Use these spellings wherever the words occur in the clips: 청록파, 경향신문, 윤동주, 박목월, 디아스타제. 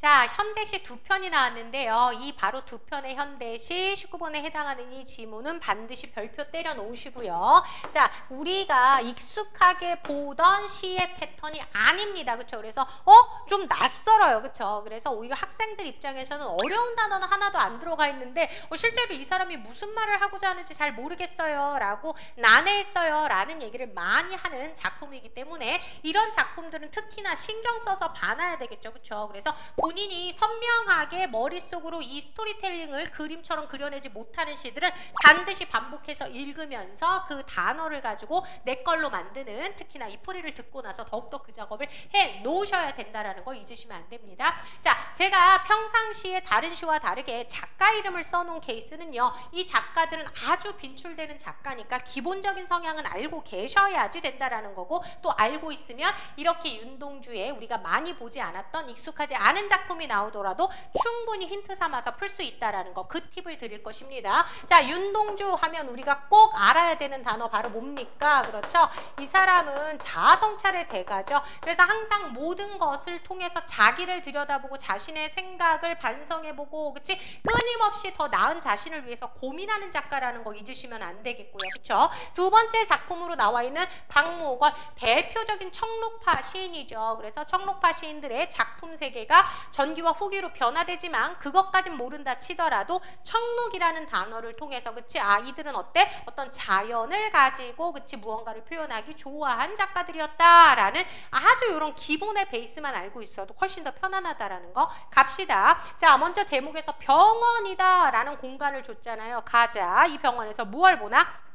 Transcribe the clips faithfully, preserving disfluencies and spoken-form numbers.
자, 현대시 두 편이 나왔는데요. 이 바로 두 편의 현대시 십구 번에 해당하는 이 지문은 반드시 별표 때려 놓으시고요. 자, 우리가 익숙하게 보던 시의 패턴이 아닙니다. 그렇죠? 그래서 어? 좀 낯설어요. 그렇죠? 그래서 오히려 학생들 입장에서는 어려운 단어는 하나도 안 들어가 있는데 어, 실제로 이 사람이 무슨 말을 하고자 하는지 잘 모르겠어요. 라고 난해했어요. 라는 얘기를 많이 하는 작품이기 때문에 이런 작품들은 특히나 신경 써서 봐놔야 되겠죠. 그렇죠? 그래서 본인이 선명하게 머릿속으로 이 스토리텔링을 그림처럼 그려내지 못하는 시들은 반드시 반복해서 읽으면서 그 단어를 가지고 내 걸로 만드는, 특히나 이 풀이를 듣고 나서 더욱더 그 작업을 해 놓으셔야 된다라는 거 잊으시면 안 됩니다. 자, 제가 평상시에 다른 시와 다르게 작가 이름을 써놓은 케이스는요, 이 작가들은 아주 빈출되는 작가니까 기본적인 성향은 알고 계셔야지 된다라는 거고, 또 알고 있으면 이렇게 윤동주의 우리가 많이 보지 않았던 익숙하지 않은 작품이 나오더라도 충분히 힌트 삼아서 풀 수 있다라는 거, 그 팁을 드릴 것입니다. 자, 윤동주 하면 우리가 꼭 알아야 되는 단어 바로 뭡니까? 그렇죠? 이 사람은 자아성찰의 대가죠. 그래서 항상 모든 것을 통해서 자기를 들여다보고 자신의 생각을 반성해보고, 그치? 끊임없이 더 나은 자신을 위해서 고민하는 작가라는 거 잊으시면 안 되겠고요. 그렇죠? 두 번째 작품으로 나와 있는 박목월, 대표적인 청록파 시인이죠. 그래서 청록파 시인들의 작품 세계가 전기와 후기로 변화되지만 그것까진 모른다 치더라도 청록이라는 단어를 통해서, 그치? 아, 이들은 어때? 어떤 자연을 가지고, 그치? 무언가를 표현하기 좋아한 작가들이었다라는 아주 이런 기본의 베이스만 알고 있어도 훨씬 더 편안하다라는 거 갑시다. 자, 먼저 제목에서 병원이다라는 공간을 줬잖아요. 가자. 이 병원에서 무얼 보나?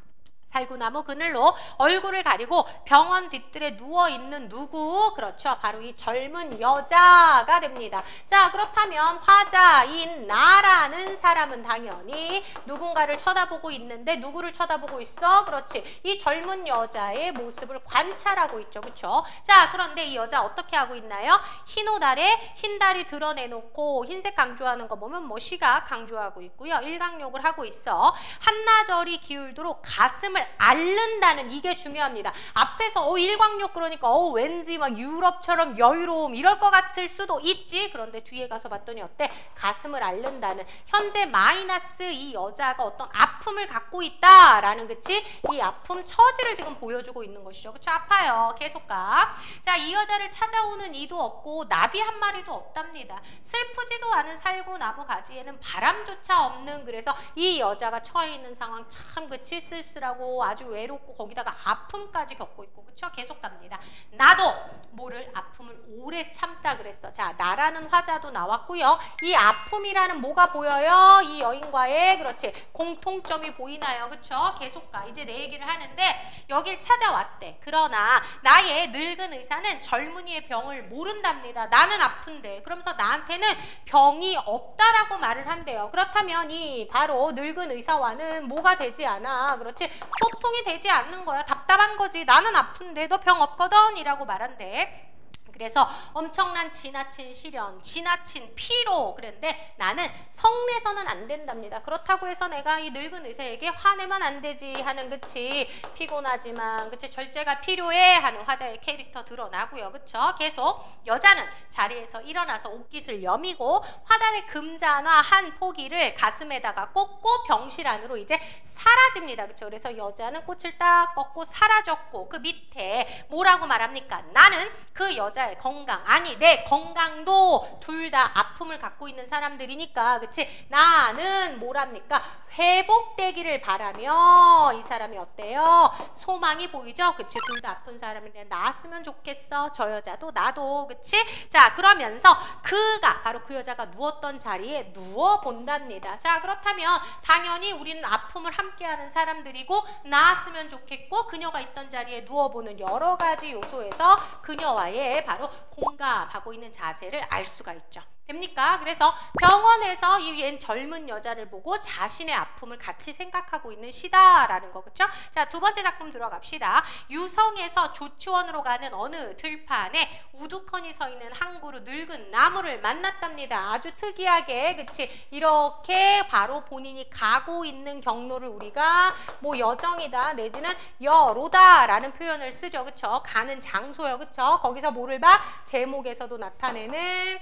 살구나무 그늘로 얼굴을 가리고 병원 뒤뜰에 누워있는 누구? 그렇죠. 바로 이 젊은 여자가 됩니다. 자, 그렇다면 화자인 나라는 사람은 당연히 누군가를 쳐다보고 있는데 누구를 쳐다보고 있어? 그렇지. 이 젊은 여자의 모습을 관찰하고 있죠. 그렇죠. 자, 그런데 이 여자 어떻게 하고 있나요? 흰 옷알에 흰 다리 드러내놓고 흰색 강조하는 거 보면 뭐 시각 강조하고 있고요. 일강욕을 하고 있어. 한나절이 기울도록 가슴을 앓는다는, 이게 중요합니다. 앞에서 어, 일광욕 그러니까 어, 왠지 막 유럽처럼 여유로움 이럴 것 같을 수도 있지. 그런데 뒤에 가서 봤더니 어때? 가슴을 앓는다는, 현재 마이너스 이 여자가 어떤 아픔을 갖고 있다라는, 그치? 이 아픔 처지를 지금 보여주고 있는 것이죠. 그쵸? 아파요. 계속 가. 자, 이 여자를 찾아오는 이도 없고 나비 한 마리도 없답니다. 슬프지도 않은 살구나무 가지에는 바람조차 없는, 그래서 이 여자가 처해 있는 상황 참, 그치? 쓸쓸하고 아주 외롭고 거기다가 아픔까지 겪고 있고, 그쵸? 계속 갑니다. 나도 모를 아픔을 오래 참다 그랬어. 자, 나라는 화자도 나왔고요. 이 아픔이라는 뭐가 보여요? 이 여인과의, 그렇지, 공통점이 보이나요? 그쵸? 계속 가. 이제 내 얘기를 하는데 여길 찾아왔대. 그러나 나의 늙은 의사는 젊은이의 병을 모른답니다. 나는 아픈데. 그러면서 나한테는 병이 없다라고 말을 한대요. 그렇다면 이 바로 늙은 의사와는 뭐가 되지 않아? 그렇지? 소통이 되지 않는 거야. 답답한 거지. 나는 아픈데 너 병 없거든 이라고 말한대. 그래서 엄청난 지나친 시련, 지나친 피로, 그런데 나는 성내서는 안 된답니다. 그렇다고 해서 내가 이 늙은 의사에게 화내면 안 되지 하는, 그치? 피곤하지만, 그치? 절제가 필요해 하는 화자의 캐릭터 드러나고요. 그쵸? 계속 여자는 자리에서 일어나서 옷깃을 여미고 화단의 금잔화 한 포기를 가슴에다가 꽂고 병실 안으로 이제 사라집니다. 그쵸? 그래서 여자는 꽃을 딱 꺾고 사라졌고, 그 밑에 뭐라고 말합니까? 나는 그 여자 건강, 아니 내 건강도 둘 다 아픔을 갖고 있는 사람들이니까, 그치? 나는 뭐랍니까? 회복되기를 바라며 이 사람이 어때요? 소망이 보이죠? 그치? 둘 다 아픈 사람인데 나았으면 좋겠어. 저 여자도 나도, 그치? 자, 그러면서 그가 바로 그 여자가 누웠던 자리에 누워본답니다. 자, 그렇다면 당연히 우리는 아픔을 함께하는 사람들이고 나았으면 좋겠고 그녀가 있던 자리에 누워보는 여러 가지 요소에서 그녀와의 바로 공감하고 있는 자세를 알 수가 있죠. 됩니까? 그래서 병원에서 이 젊은 여자를 보고 자신의 아픔을 같이 생각하고 있는 시다라는 거, 그쵸? 자, 두 번째 작품 들어갑시다. 유성에서 조치원으로 가는 어느 들판에 우두커니 서 있는 한 그루 늙은 나무를 만났답니다. 아주 특이하게, 그치? 이렇게 바로 본인이 가고 있는 경로를 우리가 뭐 여정이다 내지는 여로다 라는 표현을 쓰죠. 그쵸? 가는 장소요. 그쵸? 거기서 뭐를 봐? 제목에서도 나타내는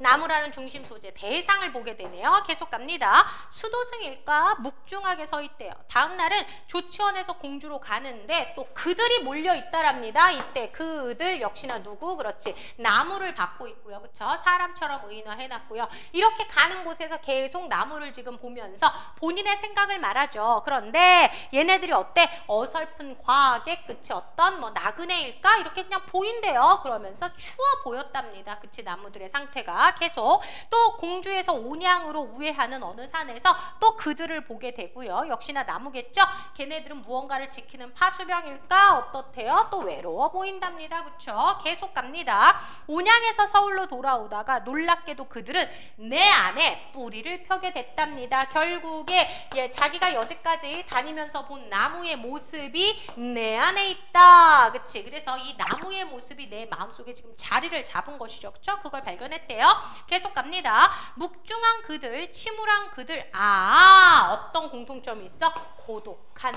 나무라는 중심 소재 대상을 보게 되네요. 계속 갑니다. 수도승 일가 묵중하게 서 있대요. 다음 날은 조치원에서 공주로 가는데 또 그들이 몰려 있다랍니다. 이때 그들 역시나 누구? 그렇지, 나무를 받고 있고요. 그렇죠? 사람처럼 의인화해놨고요. 이렇게 가는 곳에서 계속 나무를 지금 보면서 본인의 생각을 말하죠. 그런데 얘네들이 어때? 어설픈 과학의 끝이 어떤 뭐 나그네일까? 이렇게 그냥 보인대요. 그러면서 추워 보였답니다. 그치, 나무들의 상태가. 계속 또 공주에서 온양으로 우회하는 어느 산에서 또 그들을 보게 되고요. 역시나 나무겠죠? 걔네들은 무언가를 지키는 파수병일까? 어떻대요? 또 외로워 보인답니다. 그쵸? 계속 갑니다. 온양에서 서울로 돌아오다가 놀랍게도 그들은 내 안에 뿌리를 펴게 됐답니다. 결국에 예, 자기가 여지까지 다니면서 본 나무의 모습이 내 안에 있다. 그치? 그래서 이 나무의 모습이 내 마음속에 지금 자리를 잡은 것이죠. 그쵸? 그걸 발견했대요. 계속 갑니다. 묵중한 그들, 침울한 그들. 아, 어떤 공통점이 있어? 고독한.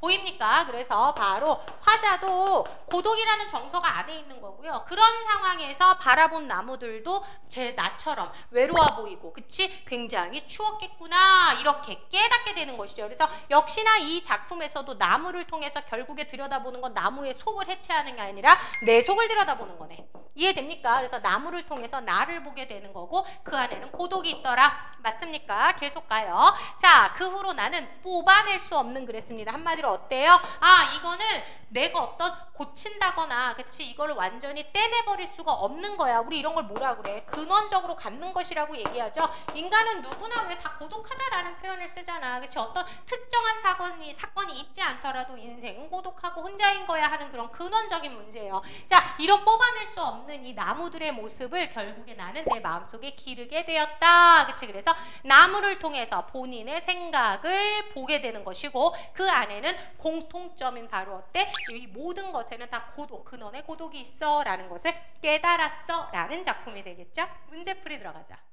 보입니까? 그래서 바로 화자도 고독이라는 정서가 안에 있는 거고요. 그런 상황에서 바라본 나무들도 제 나처럼 외로워 보이고, 그치? 굉장히 추웠겠구나, 이렇게 깨닫게 되는 것이죠. 그래서 역시나 이 작품에서도 나무를 통해서 결국에 들여다보는 건 나무의 속을 해체하는 게 아니라 내 속을 들여다보는 거네. 이해됩니까? 그래서 나무를 통해서 나를 보게 되는 거고 그 안에는 고독이 있더라. 맞습니까? 계속 가요. 자, 그 후로 나는 뽑아낼 수 없는 그랬습니다. 한마디로 어때요? 아, 이거는 내가 어떤 고친다거나, 그치, 이걸 완전히 떼내버릴 수가 없는 거야. 우리 이런 걸 뭐라 그래? 근원적으로 갖는 것이라고 얘기하죠. 인간은 누구나 왜 다 고독하다라는 표현을 쓰잖아. 그치, 어떤 특정한 사건이 사건이 있지 않더라도 인생은 고독하고 혼자인 거야 하는 그런 근원적인 문제예요. 자, 이런 뽑아낼 수 없는 이 나무들의 모습을 결국에 나는 내 마음속에 기르게 되었다. 그치, 그래서 나무를 통해서 본인의 생각을 보게 되는 것이고 그 안에는 공통점인 바로 어때? 이 모든 것에는 다 고독, 근원의 고독이 있어 라는 것을 깨달았어 라는 작품이 되겠죠? 문제풀이 들어가자.